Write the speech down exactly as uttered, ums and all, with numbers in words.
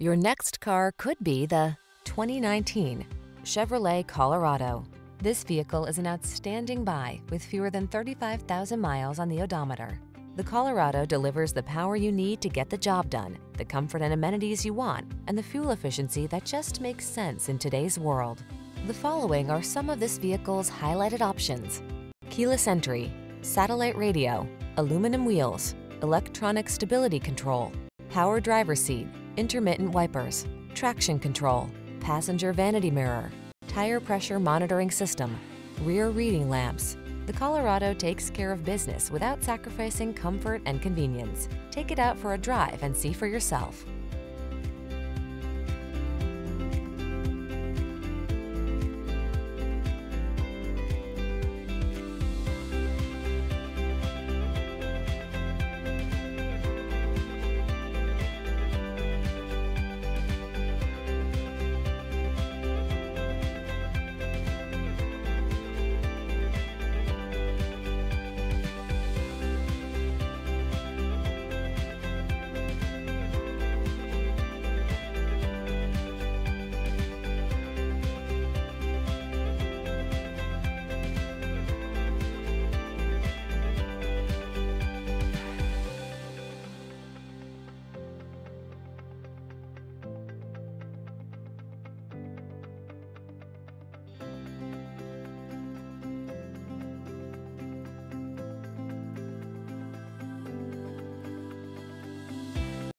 Your next car could be the twenty nineteen Chevrolet Colorado. This vehicle is an outstanding buy with fewer than thirty-five thousand miles on the odometer. The Colorado delivers the power you need to get the job done, the comfort and amenities you want, and the fuel efficiency that just makes sense in today's world. The following are some of this vehicle's highlighted options: keyless entry, satellite radio, aluminum wheels, electronic stability control, power driver's seat, intermittent wipers, traction control, passenger vanity mirror, tire pressure monitoring system, rear reading lamps. The Colorado takes care of business without sacrificing comfort and convenience. Take it out for a drive and see for yourself.